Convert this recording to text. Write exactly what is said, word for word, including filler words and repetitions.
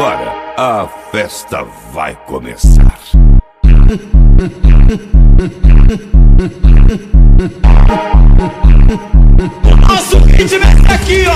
agora a festa vai começar. O nosso ritmo é aqui, ó.